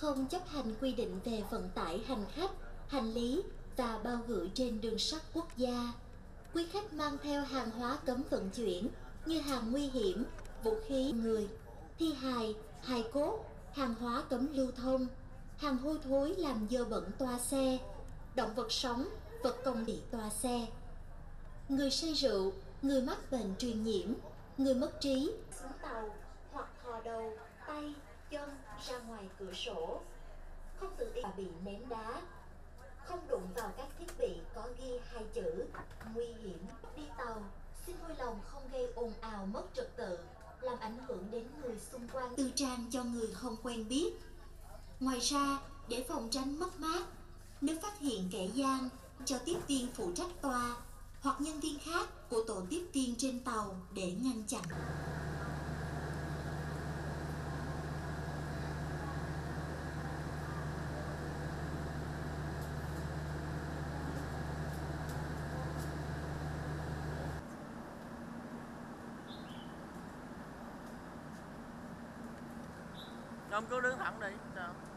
không chấp hành quy định về vận tải hành khách, hành lý và bao gửi trên đường sắt quốc gia. Quý khách mang theo hàng hóa cấm vận chuyển như hàng nguy hiểm, vũ khí người, thi hài, hài cốt, hàng hóa cấm lưu thông, hàng hôi thối làm dơ bẩn toa xe, động vật sống, vật công bị toa xe. Người say rượu, người mắc bệnh truyền nhiễm, người mất trí, xuống tàu hoặc thò đầu, tay, chân ra ngoài cửa sổ, không tự ý bị ném đá, không đụng vào các thiết bị có ghi hai chữ nguy hiểm. Đi tàu, xin vui lòng không gây ồn ào mất trật tự, làm ảnh hưởng đến người xung quanh, tư trang cho người không quen biết. Ngoài ra, để phòng tránh mất mát, nếu phát hiện kẻ gian, cho tiếp viên phụ trách toa hoặc nhân viên khác của tổ tiếp viên trên tàu để ngăn chặn. Không, cứ đứng thẳng đi. Sao?